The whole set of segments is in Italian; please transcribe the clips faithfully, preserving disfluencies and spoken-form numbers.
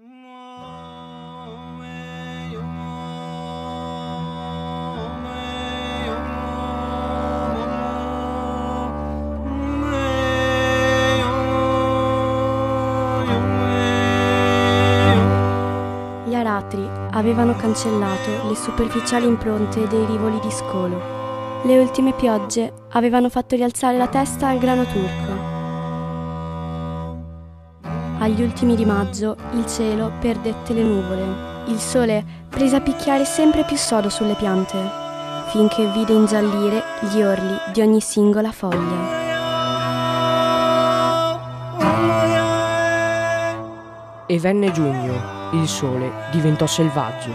Gli aratri avevano cancellato le superficiali impronte dei rivoli di scolo. Le ultime piogge avevano fatto rialzare la testa al grano turco. Agli ultimi di maggio il cielo perdette le nuvole. Il sole prese a picchiare sempre più sodo sulle piante, finché vide ingiallire gli orli di ogni singola foglia. E venne giugno, il sole diventò selvaggio.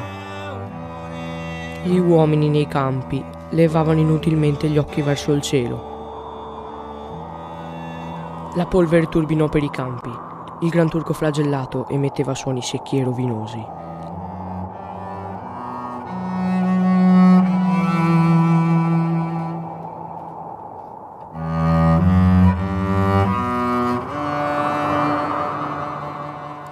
Gli uomini nei campi levavano inutilmente gli occhi verso il cielo. La polvere turbinò per i campi. Il gran turco flagellato emetteva suoni secchi e rovinosi.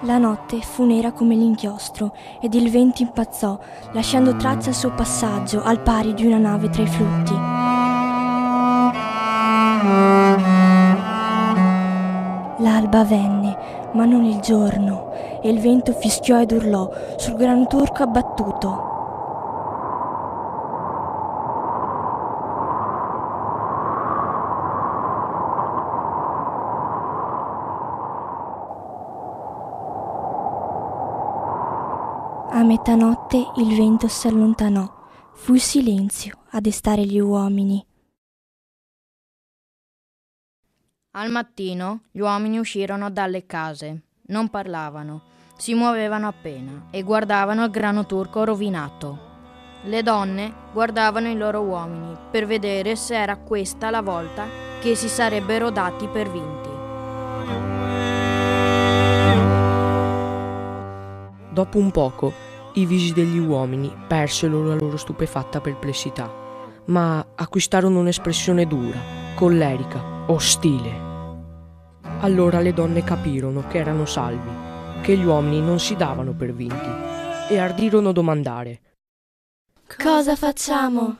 La notte fu nera come l'inchiostro ed il vento impazzò, lasciando traccia al suo passaggio, al pari di una nave tra i flutti. L'alba venne, ma non il giorno, e il vento fischiò ed urlò sul gran turco abbattuto. A metanotte il vento s'allontanò, fu il silenzio a destare gli uomini. Al mattino gli uomini uscirono dalle case, non parlavano, si muovevano appena e guardavano il grano turco rovinato. Le donne guardavano i loro uomini per vedere se era questa la volta che si sarebbero dati per vinti. Dopo un poco i visi degli uomini persero la loro stupefatta perplessità, ma acquistarono un'espressione dura, collerica, ostile. Allora le donne capirono che erano salvi, che gli uomini non si davano per vinti, e ardirono domandare: «Cosa facciamo?»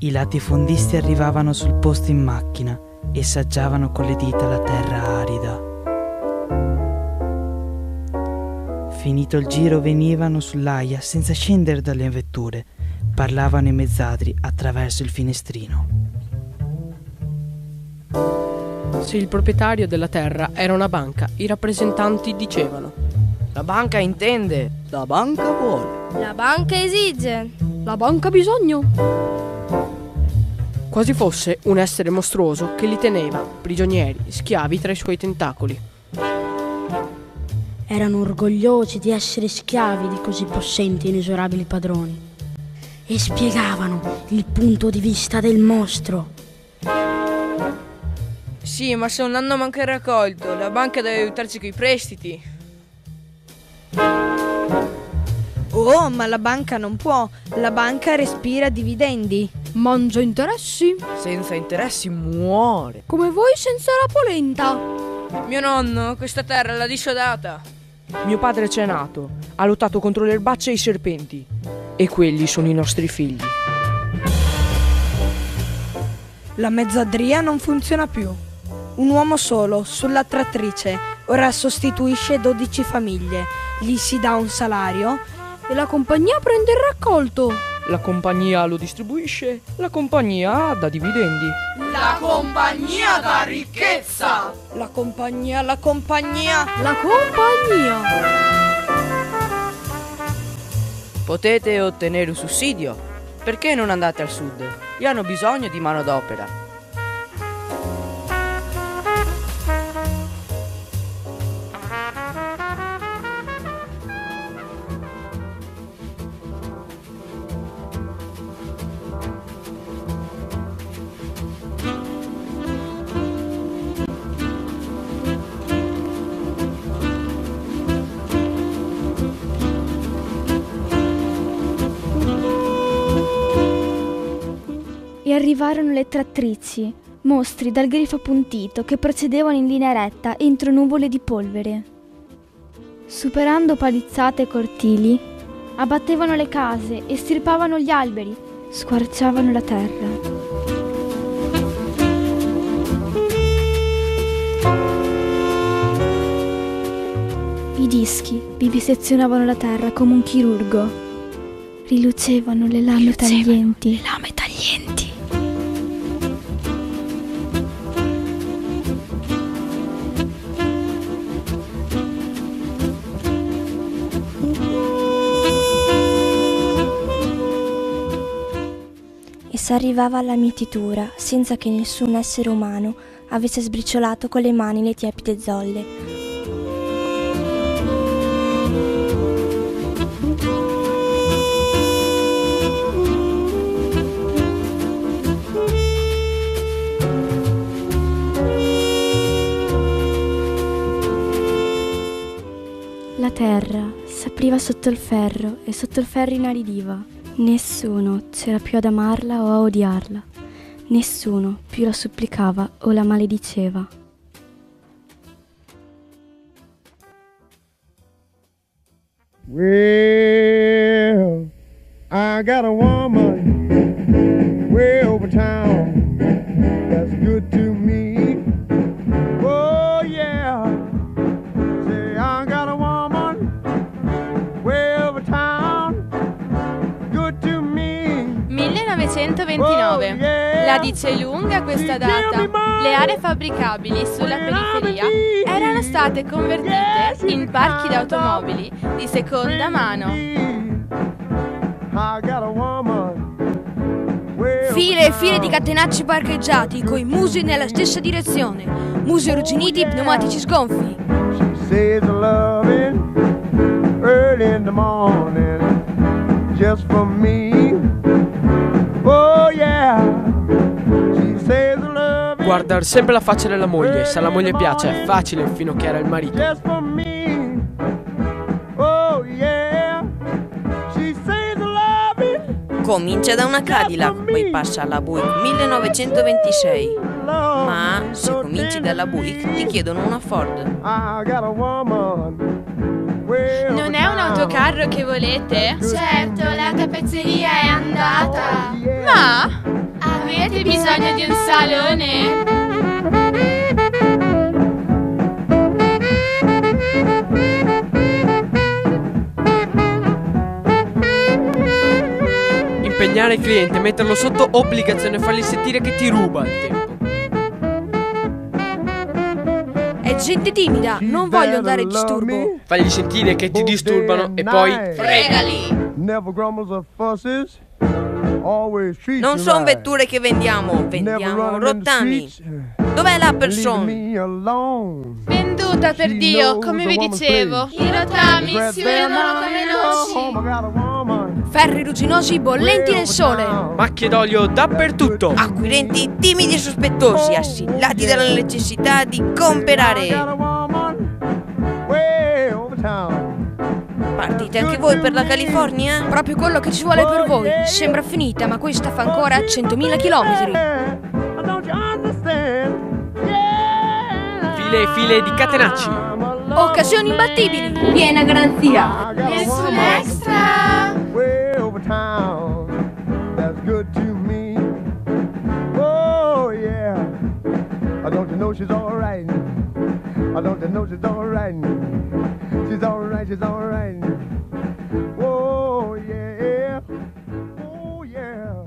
I latifondisti arrivavano sul posto in macchina e saggiavano con le dita la terra arida. Finito il giro venivano sull'aia senza scendere dalle vetture, parlavano i mezzadri attraverso il finestrino. Se il proprietario della terra era una banca, i rappresentanti dicevano: «La banca intende, la banca vuole, la banca esige, la banca ha bisogno». Quasi fosse un essere mostruoso che li teneva, prigionieri, schiavi tra i suoi tentacoli. Erano orgogliosi di essere schiavi di così possenti e inesorabili padroni e spiegavano il punto di vista del mostro. «Sì, ma se un anno manca il raccolto, la banca deve aiutarci coi prestiti». «Oh, ma la banca non può, la banca respira dividendi». «Mangia interessi?» «Senza interessi muore». «Come voi senza la polenta». «Mio nonno questa terra l'ha dissodata». «Mio padre c'è nato, ha lottato contro le erbacce e i serpenti, e quelli sono i nostri figli». La mezzadria non funziona più. Un uomo solo, sulla trattrice, ora sostituisce dodici famiglie, gli si dà un salario e la compagnia prende il raccolto. La compagnia lo distribuisce, la compagnia dà dividendi. La compagnia dà ricchezza! La compagnia, la compagnia, la compagnia! Potete ottenere un sussidio? Perché non andate al sud? Gli hanno bisogno di manodopera. Thank you. arrivarono le trattrici, mostri dal grifo appuntito che procedevano in linea retta entro nuvole di polvere. Superando palizzate e cortili, abbattevano le case, estirpavano gli alberi, squarciavano la terra. I dischi vivisezionavano la terra come un chirurgo. Rilucevano le lame Rilucevano taglienti. Le lame taglienti. E s'arrivava alla mietitura senza che nessun essere umano avesse sbriciolato con le mani le tiepide zolle. La terra s'apriva sotto il ferro e sotto il ferro inaridiva. Nessuno c'era più ad amarla o a odiarla. Nessuno più la supplicava o la malediceva. Well, I got a woman way over town that's good to me. Oh yeah. millenovecentoventinove, la dice lunga questa data. Le aree fabbricabili sulla periferia erano state convertite in parchi d'automobili di seconda mano. File e file di catenacci parcheggiati coi musi nella stessa direzione, musi arrugginiti, pneumatici sgonfi. Guardare sempre la faccia della moglie, se alla moglie piace è facile infinocchiare il marito. Comincia da una Cadillac, poi passa alla Buick millenovecentoventisei. Ma se cominci dalla Buick ti chiedono una Ford. Non è un autocarro che volete? Certo, la tappezzeria è andata. Ma avete bisogno di un salone? Impegnare il cliente, metterlo sotto obbligazione, fargli sentire che ti ruba il tempo. È gente timida, non voglio dare disturbo. Fagli sentire che ti disturbano e poi fregali. Non sono vetture che vendiamo, vendiamo rottami. Dov'è la persona? Venduta per Dio, come vi dicevo. I rottami si vedono come noci. Ferri rugginosi bollenti nel sole. Macchie d'olio dappertutto. Acquirenti timidi e sospettosi, assillati dalla necessità di comprare. Partite anche voi per la California? Proprio quello che ci vuole per voi. Sembra finita, ma questa fa ancora centomila chilometri. File e file di catenacci. Occasioni imbattibili. Piena garanzia. Nessun extra. Oh yeah, oh yeah.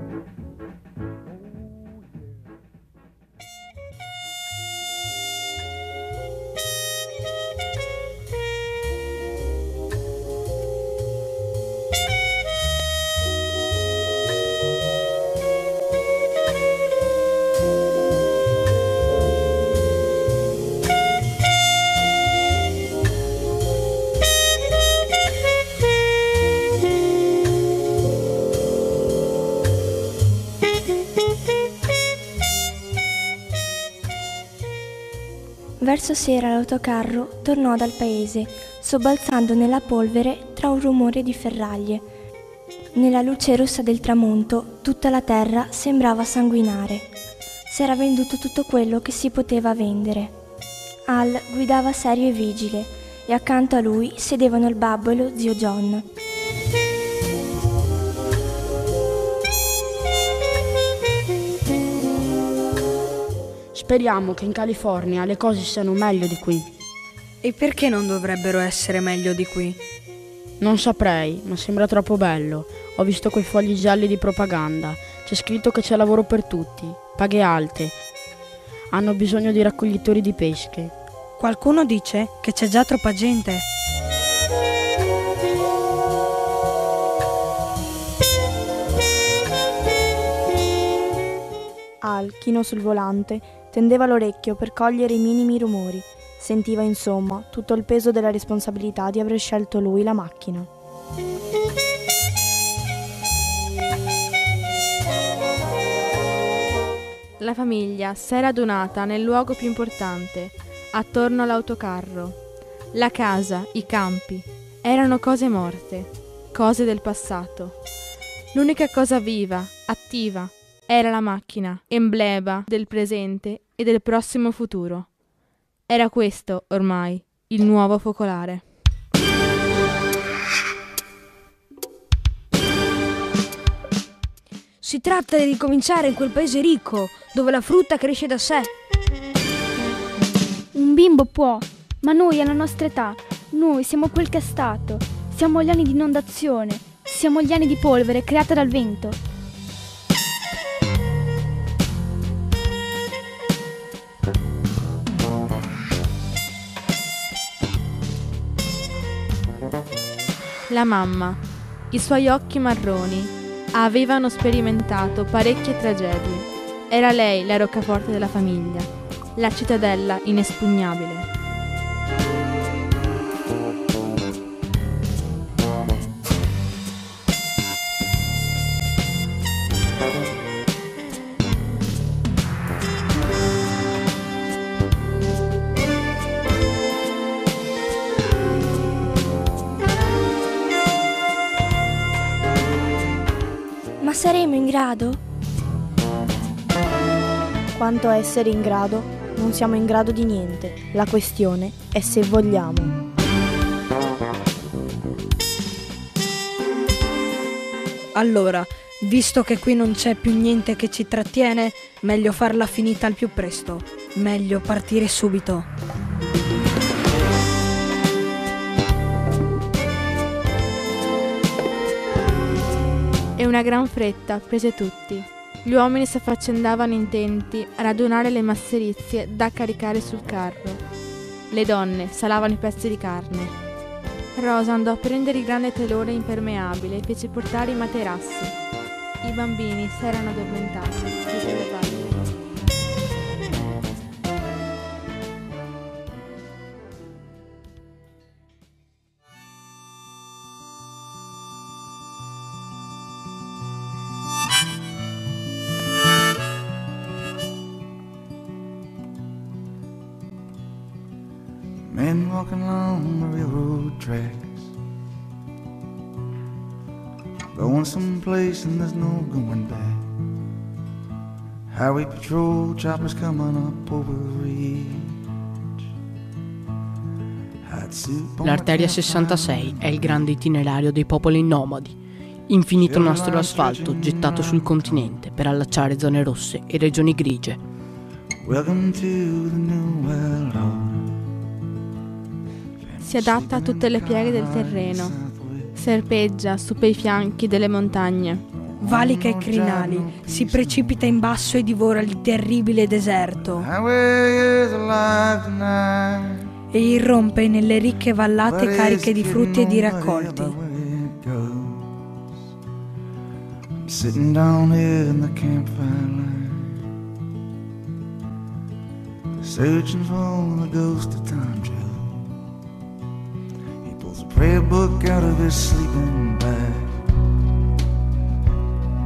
Verso sera l'autocarro tornò dal paese, sobbalzando nella polvere tra un rumore di ferraglie. Nella luce rossa del tramonto tutta la terra sembrava sanguinare. S'era venduto tutto quello che si poteva vendere. Al guidava serio e vigile e accanto a lui sedevano il babbo e lo zio John. Speriamo che in California le cose siano meglio di qui. E perché non dovrebbero essere meglio di qui? Non saprei, ma sembra troppo bello. Ho visto quei fogli gialli di propaganda. C'è scritto che c'è lavoro per tutti, paghe alte. Hanno bisogno di raccoglitori di pesche. Qualcuno dice che c'è già troppa gente. Al, chino sul volante, tendeva l'orecchio per cogliere i minimi rumori. Sentiva insomma tutto il peso della responsabilità di aver scelto lui la macchina. La famiglia s'era adunata nel luogo più importante, attorno all'autocarro. La casa, i campi, erano cose morte, cose del passato. L'unica cosa viva, attiva, era la macchina, emblema del presente e del prossimo futuro. Era questo, ormai, il nuovo focolare. Si tratta di ricominciare in quel paese ricco, dove la frutta cresce da sé. Un bimbo può, ma noi alla nostra età, noi siamo quel che è stato. Siamo gli anni di inondazione, siamo gli anni di polvere creata dal vento. La mamma, i suoi occhi marroni, avevano sperimentato parecchie tragedie. Era lei la roccaforte della famiglia, la cittadella inespugnabile. Ma saremo in grado? Quanto a essere in grado, non siamo in grado di niente. La questione è se vogliamo. Allora, visto che qui non c'è più niente che ci trattiene, meglio farla finita al più presto. Meglio partire subito. E una gran fretta prese tutti. Gli uomini si affaccendavano intenti a radunare le masserizie da caricare sul carro. Le donne salavano i pezzi di carne. Rosa andò a prendere il grande telone impermeabile e fece portare i materassi. I bambini si erano addormentati dietro le valli. Men walking along the railroad tracks, going someplace and there's no going back. Highway patrol choppers coming up over ridge. L'arteria sessantasei è il grande itinerario dei popoli nomadi, infinito nastro d'asfalto gettato sul continente per allacciare zone rosse e regioni grigie. Welcome to the new world order. Si adatta a tutte le pieghe del terreno, serpeggia su pei fianchi delle montagne. Valica e crinali, si precipita in basso e divora il terribile deserto. E irrompe nelle ricche vallate cariche di frutti e di raccolti. Sitting down here in the campfire line, searching for the ghost of time travel. Prayer book out of his sleeping bag.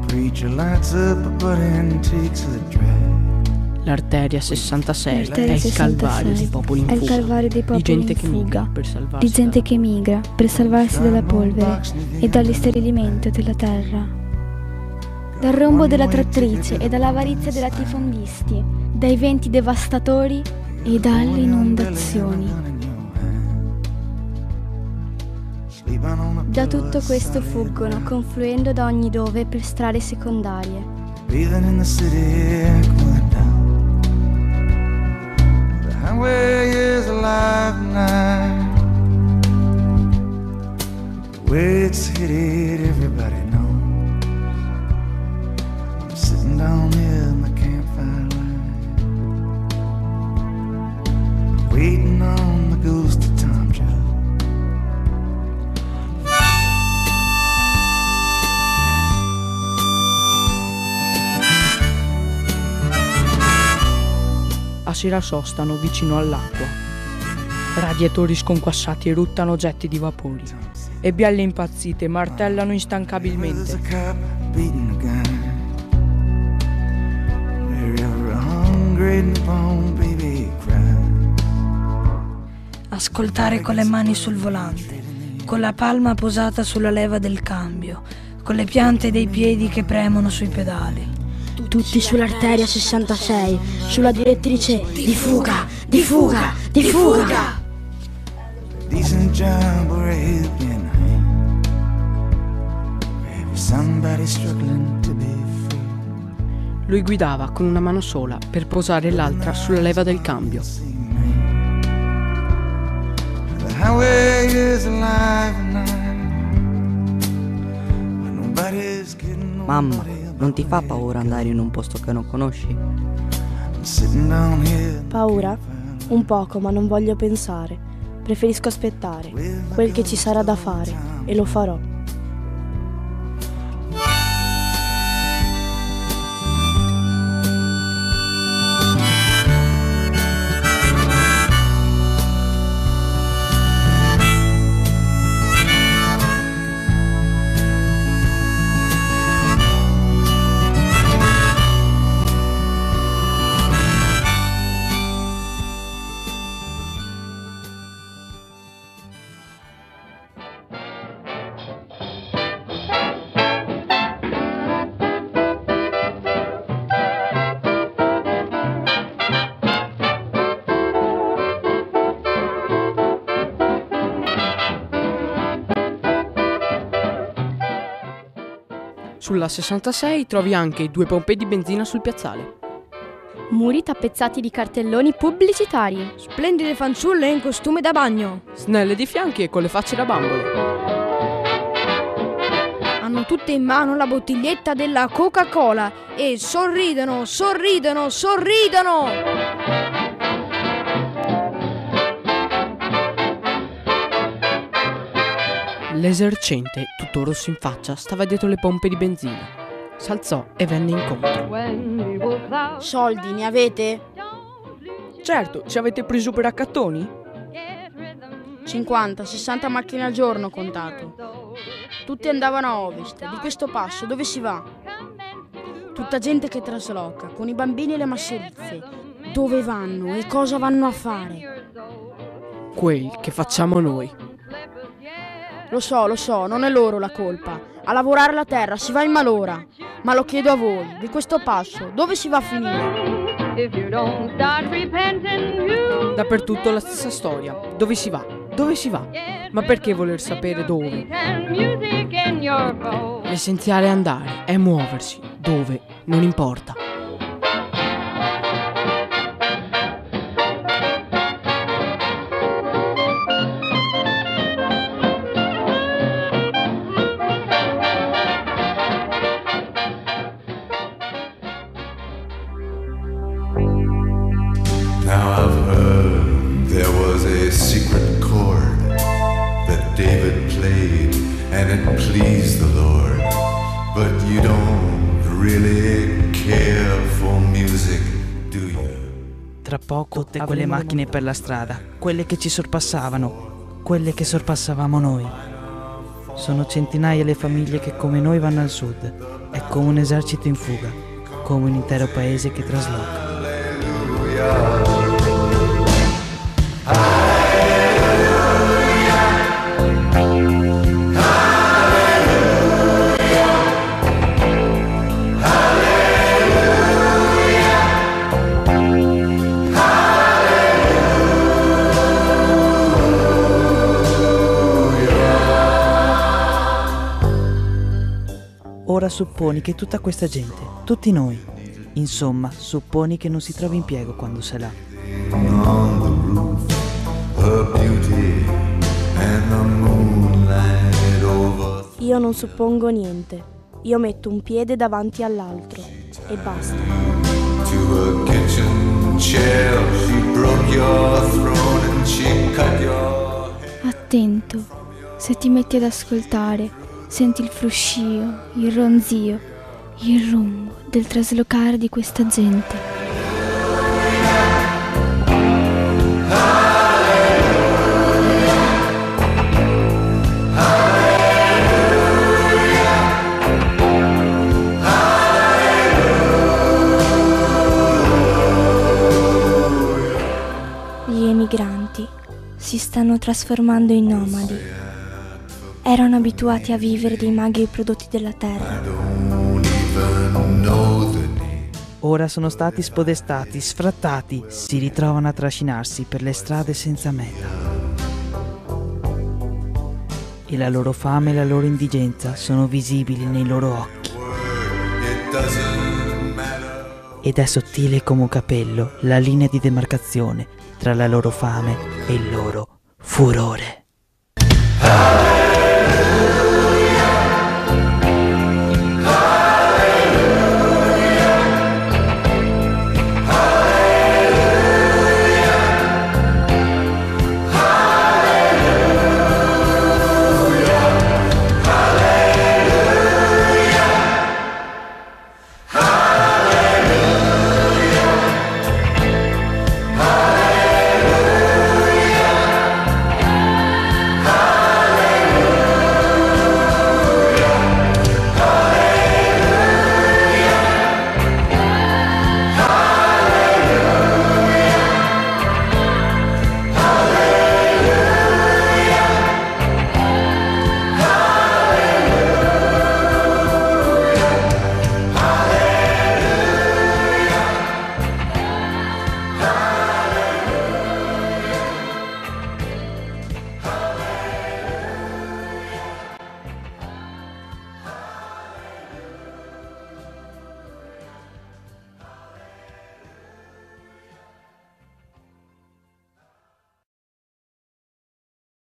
Preacher lights up a bud and takes a drag. L'arteria sessantasei l'arteria è il calvario dei popoli in fuga, di gente che migra per salvarsi, gente che migra per salvarsi dalla polvere e dall'isterilimento della terra, dal rombo della trattrice e dall'avarizia della tifondisti, dai venti devastatori e dalle inondazioni. Da tutto questo fuggono, confluendo da ogni dove per strade secondarie. A sera sostano vicino all'acqua. Radiatori sconquassati eruttano getti di vapori e bielle impazzite martellano instancabilmente. Ascoltare con le mani sul volante, con la palma posata sulla leva del cambio, con le piante dei piedi che premono sui pedali. Tutti sull'arteria sessantasei, sulla direttrice di fuga, di fuga, di fuga. Lui guidava con una mano sola per posare l'altra sulla leva del cambio. Mamma, non ti fa paura andare in un posto che non conosci? Paura? Un poco, ma non voglio pensare. Preferisco aspettare quel che ci sarà da fare, e lo farò. Sulla sessantasei trovi anche due pompe di benzina sul piazzale. Muri tappezzati di cartelloni pubblicitari. Splendide fanciulle in costume da bagno. Snelle di fianchi e con le facce da bambole. Hanno tutte in mano la bottiglietta della Coca-Cola e sorridono, sorridono, sorridono! L'esercente, tutto rosso in faccia, stava dietro le pompe di benzina. S'alzò e venne incontro. Soldi ne avete? Certo, ci avete preso per accattoni? cinquanta sessanta macchine al giorno ho contato. Tutte andavano a ovest. Di questo passo dove si va? Tutta gente che trasloca, con i bambini e le masserizie. Dove vanno e cosa vanno a fare? Quel che facciamo noi. Lo so, lo so, non è loro la colpa. A lavorare la terra si va in malora. Ma lo chiedo a voi, di questo passo, dove si va a finire? Dappertutto la stessa storia. Dove si va? Dove si va? Ma perché voler sapere dove? L'essenziale è andare, è muoversi. Dove? Non importa. Please the Lord, but you don't really care for music, do you? Tra poco tutte quelle macchine per la strada, quelle che ci sorpassavano, quelle che sorpassavamo noi. Sono centinaia le famiglie che come noi vanno al sud. È come un esercito in fuga, come un intero paese che trasloca. Ora supponi che tutta questa gente, tutti noi, insomma, supponi che non si trovi impiego quando se l'ha. Io non suppongo niente, io metto un piede davanti all'altro e basta. Attento, se ti metti ad ascoltare, senti il fruscio, il ronzio, il rumbo del traslocare di questa gente. Gli emigranti si stanno trasformando in nomadi. Erano abituati a vivere dei maghi e prodotti della terra. Ora sono stati spodestati, sfrattati, si ritrovano a trascinarsi per le strade senza meta. E la loro fame e la loro indigenza sono visibili nei loro occhi. Ed è sottile come un capello la linea di demarcazione tra la loro fame e il loro furore.